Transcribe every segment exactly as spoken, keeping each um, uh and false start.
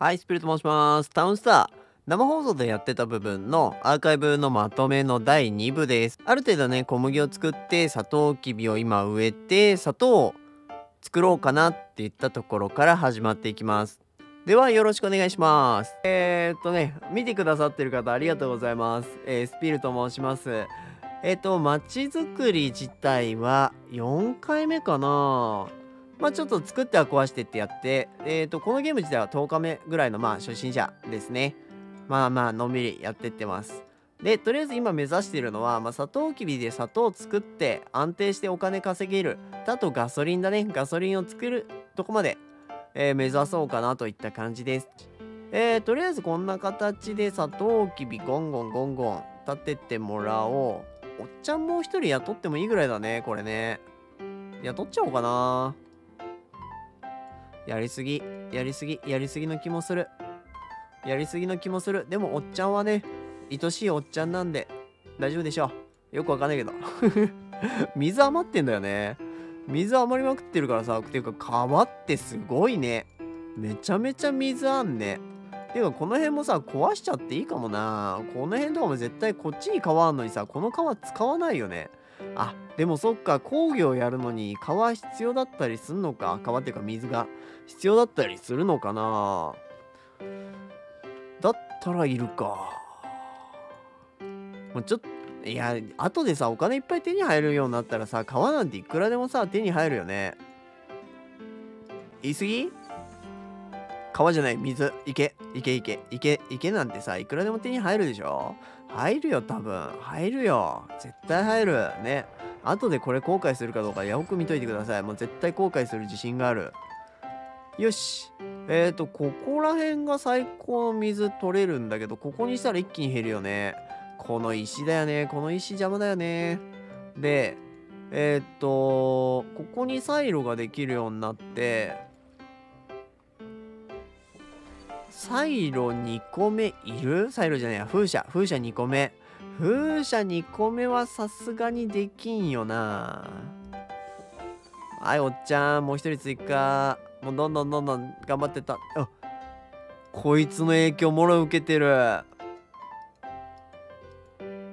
はい、スピルと申します。タウンスター。生放送でやってた部分のアーカイブのまとめのだいに部です。ある程度ね、小麦を作って、サトウキビを今植えて、砂糖を作ろうかなっていったところから始まっていきます。では、よろしくお願いします。えー、っとね、見てくださってる方ありがとうございます。えー、スピルと申します。えっと、まちづくり自体はよんかいめかな。まあちょっと作っては壊してってやって、えっと、このゲーム自体はとおかめぐらいのまあ初心者ですね。まあまあ、のんびりやってってます。で、とりあえず今目指しているのは、まあ、サトウキビで砂糖を作って安定してお金稼げる。あとガソリンだね。ガソリンを作るとこまで、えー、目指そうかなといった感じです。えー、とりあえずこんな形でサトウキビゴンゴンゴンゴン立ててもらおう。おっちゃんもう一人雇ってもいいぐらいだね、これね。雇っちゃおうかな。やりすぎ、やりすぎ、やりすぎの気もする。やりすぎの気もする。でもおっちゃんはね、愛しいおっちゃんなんで、大丈夫でしょう。よくわかんないけど。水余ってんだよね。水余りまくってるからさ、っていうか川ってすごいね。めちゃめちゃ水あんね。てかこの辺もさ、壊しちゃっていいかもな。この辺とかも絶対こっちに川あんのにさ、この川使わないよね。あ、でもそっか、工業やるのに川必要だったりすんのか。川っていうか水が必要だったりするのかな。だったらいるか。もうちょっと、いや、後でさ、お金いっぱい手に入るようになったらさ、川なんていくらでもさ、手に入るよね。言い過ぎ？川じゃない、水、池、池、池、池、池なんてさ、いくらでも手に入るでしょ？入るよ、多分。入るよ。絶対入る。ね。後でこれ後悔するかどうか、よく見といてください。もう絶対後悔する自信がある。よし。えっと、ここら辺が最高の水取れるんだけど、ここにしたら一気に減るよね。この石だよね。この石邪魔だよね。で、えっと、ここにサイロができるようになって、サイロにこめいる？サイロじゃないや、風車。風車にこめ。風車にこめはさすがにできんよな。はい、おっちゃん。もう一人追加。もうどんどんどんどん頑張ってた。あ、こいつの影響もろ受けてる。あ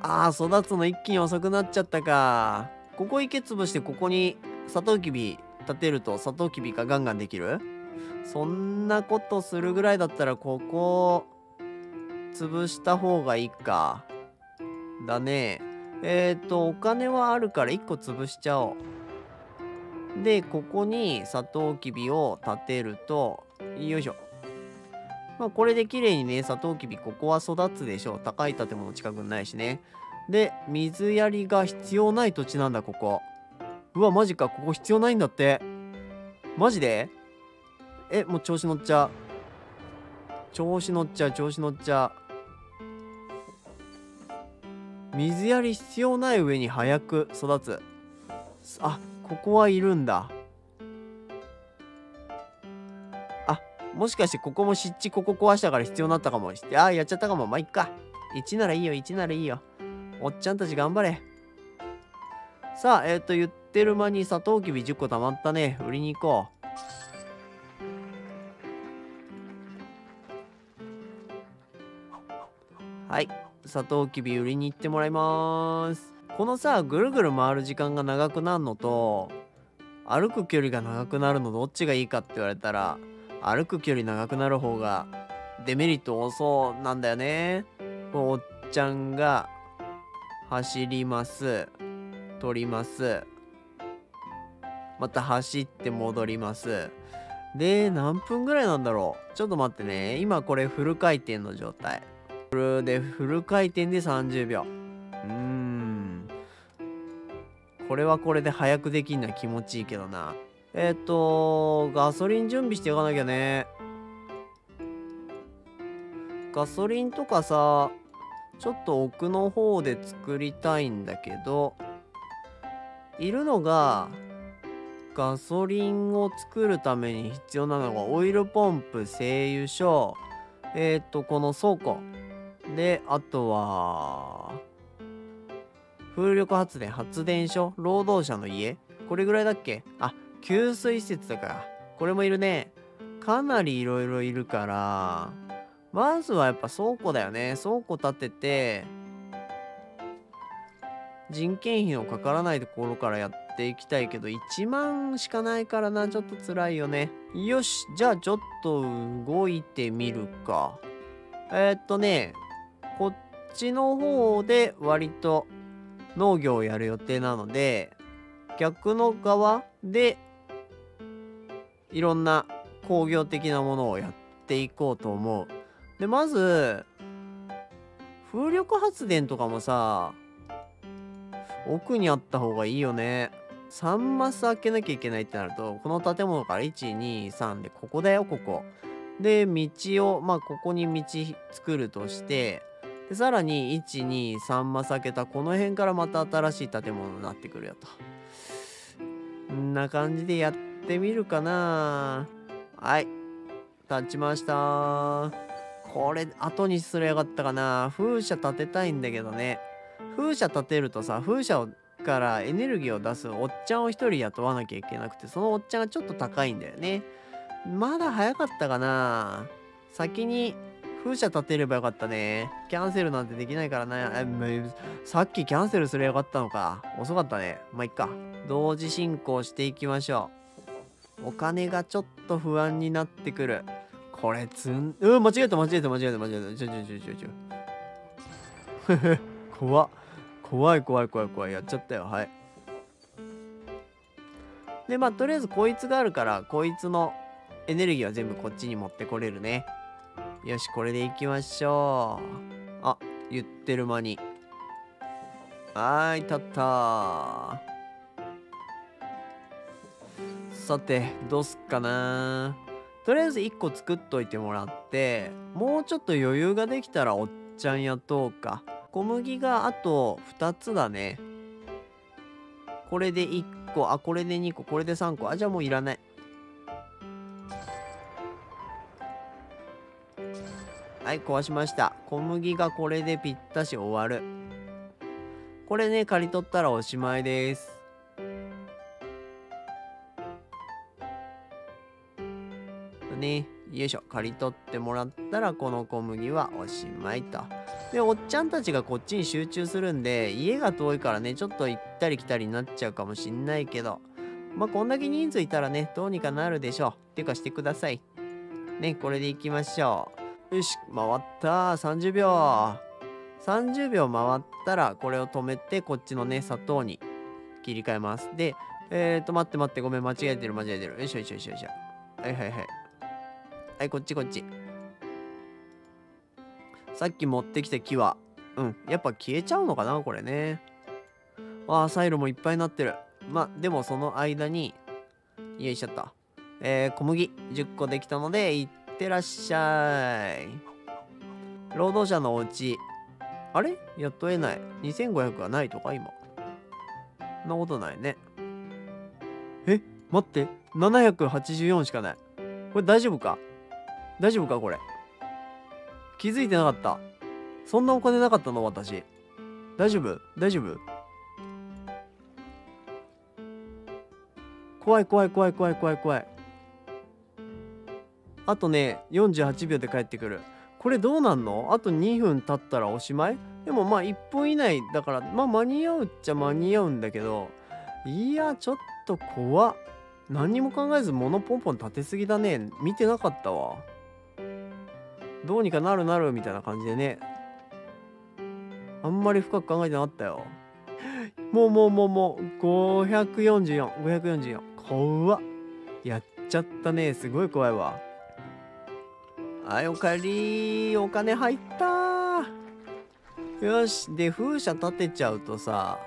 あ、育つの一気に遅くなっちゃったか。ここ池潰して、ここにサトウキビ立てると、サトウキビがガンガンできる？そんなことするぐらいだったら、ここ、潰した方がいいか。だね。えっと、お金はあるからいっこ潰しちゃおう。で、ここにサトウキビを立てると、よいしょ。まあ、これで綺麗にね、サトウキビ、ここは育つでしょう。高い建物近くにないしね。で、水やりが必要ない土地なんだ、ここ。うわ、マジか。ここ必要ないんだって。マジで？え、もう調子乗っちゃう。調子乗っちゃう、調子乗っちゃう。水やり必要ない上に早く育つ。あ、ここはいるんだ。あ、もしかしてここも湿地、ここ壊したから必要になったかも。あ、やっちゃったかも。まあ、いっか。いちならいいよ、いちならいいよ。おっちゃんたち頑張れ。さあ、えっと、言ってる間にサトウキビじゅっこたまったね。売りに行こう。はい。サトウキビ売りに行ってもらいます。このさ、ぐるぐる回る時間が長くなるのと、歩く距離が長くなるのどっちがいいかって言われたら、歩く距離長くなる方がデメリット多そうなんだよね。おっちゃんが走ります。取ります。また走って戻ります。で、何分ぐらいなんだろう。ちょっと待ってね。今これフル回転の状態。フルで、フル回転でさんじゅうびょう。うーん。これはこれで早くできんのは気持ちいいけどな。えっと、ガソリン準備していかなきゃね。ガソリンとかさ、ちょっと奥の方で作りたいんだけど、いるのが、ガソリンを作るために必要なのが、オイルポンプ、製油所、えっと、この倉庫。で、あとは、風力発電、発電所、労働者の家。これぐらいだっけ？あ、給水施設だから。これもいるね。かなりいろいろいるから、まずはやっぱ倉庫だよね。倉庫建てて人件費のかからないところからやっていきたいけど、いちまんしかないからな、ちょっと辛いよね。よし、じゃあちょっと動いてみるか。えー、っとねこっちの方で割と農業をやる予定なので、逆の側でいろんな工業的なものをやっていこうと思う。でまず風力発電とかもさ、奥にあった方がいいよね。さんマス開けなきゃいけないってなると、この建物からいちにさんでここだよ、ここ。で、道を、まあ、ここに道作るとして、でさらにいちにさんマス開けたこの辺からまた新しい建物になってくるよと。んな感じでやってみるかな。はい。立ちました。これ、後にすればよかったかな。風車建てたいんだけどね。風車建てるとさ、風車からエネルギーを出すおっちゃんをひとり雇わなきゃいけなくて、そのおっちゃんがちょっと高いんだよね。まだ早かったかな。先に風車建てればよかったね。キャンセルなんてできないからな。さっきキャンセルすればよかったのか。遅かったね。まあいっか。同時進行していきましょう。お金がちょっと不安になってくる。これつん、うん、間違えた間違えた間違えた間違えた。ちょちょちょちょちょ。ふふ。怖っ。怖い怖い怖い怖い。やっちゃったよ。はい。で、まあ、とりあえずこいつがあるから、こいつのエネルギーは全部こっちに持ってこれるね。よし、これでいきましょう。あ、言ってる間に。はーい、立った。さて、どうすっかな。とりあえずいっこ作っといてもらって、もうちょっと余裕ができたらおっちゃん雇おうか。小麦があとふたつだね。これでいっこ、あ、これでにこ、これでさんこ。あ、じゃあもういらない。はい、壊しました。小麦がこれでぴったし終わる。これね、刈り取ったらおしまいです。ね、よいしょ、刈り取ってもらったらこの小麦はおしまいと。でおっちゃんたちがこっちに集中するんで、家が遠いからね、ちょっと行ったり来たりになっちゃうかもしんないけど、まあこんだけ人数いたらね、どうにかなるでしょう。っていうかしてくださいね。これでいきましょう。よし、回った。さんじゅうびょう、さんじゅうびょう回ったらこれを止めて、こっちのね砂糖に切り替えます。でえっと待って待って、ごめん、間違えてる間違えてる。よいしょよいしょよいしょよいしょ。はいはいはいはい、こっちこっち。さっき持ってきた木は、うん、やっぱ消えちゃうのかな、これね。ああ、サイロもいっぱいになってる。まあ、でもその間に、よいしょっと。えー、小麦じゅっこできたので、いってらっしゃい。労働者のお家。あれ雇えない。にせんごひゃくはないとか、今。そんなことないね。え、待って。ななひゃくはちじゅうよんしかない。これ大丈夫か大丈夫かこれ。気づいてなかった。そんなお金なかったの私。大丈夫大丈夫怖い怖い怖い怖い怖い怖い。あとね、よんじゅうはちびょうで帰ってくる。これどうなんの？あとにふん経ったらおしまい？でもまあいっぷん以内だから、まあ間に合うっちゃ間に合うんだけど、いや、ちょっと怖っ。何にも考えず物ポンポン立てすぎだね。見てなかったわ。どうにかなるなるみたいな感じでね、あんまり深く考えてなかったよ。もうもうもうもうごひゃくよんじゅうよんごひゃくよんじゅうよん。怖っ、やっちゃったね。すごい怖いわ。はい、おかえり。お金入った。よし、で風車立てちゃうとさ、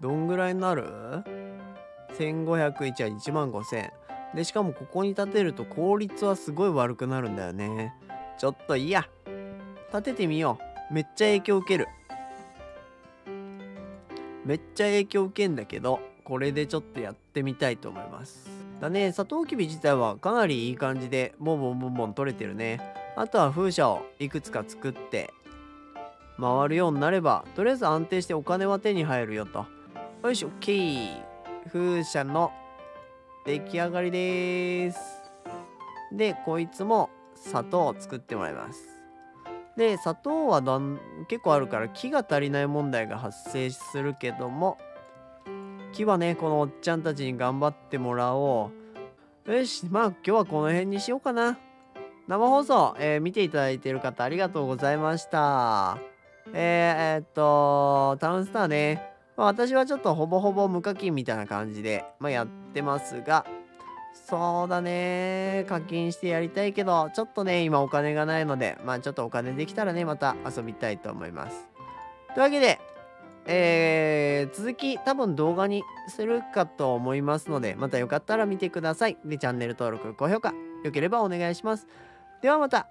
どんぐらいになる？せんごひゃくいちはいちまんごせんで、しかもここに立てると効率はすごい悪くなるんだよね。ちょっといいや、立ててみよう。めっちゃ影響受ける。めっちゃ影響受けんだけど、これでちょっとやってみたいと思います。だね、サトウキビ自体はかなりいい感じで、ボンボンボンボン取れてるね。あとは風車をいくつか作って、回るようになれば、とりあえず安定してお金は手に入るよと。よし、オッケー。風車の出来上がりです。でこいつも砂糖を作ってもらいます。で砂糖はだん結構あるから木が足りない問題が発生するけども、木はねこのおっちゃんたちに頑張ってもらおう。よし、まあ今日はこの辺にしようかな。生放送、えー、見ていただいている方ありがとうございました。えー、えー、っとタウンスターね、まあ、私はちょっとほぼほぼ無課金みたいな感じで、まあ、やってますが、そうだね、課金してやりたいけどちょっとね今お金がないので、まあちょっとお金できたらねまた遊びたいと思います。というわけで、えー、続き多分動画にするかと思いますので、またよかったら見てください。でチャンネル登録高評価良ければお願いします。ではまた。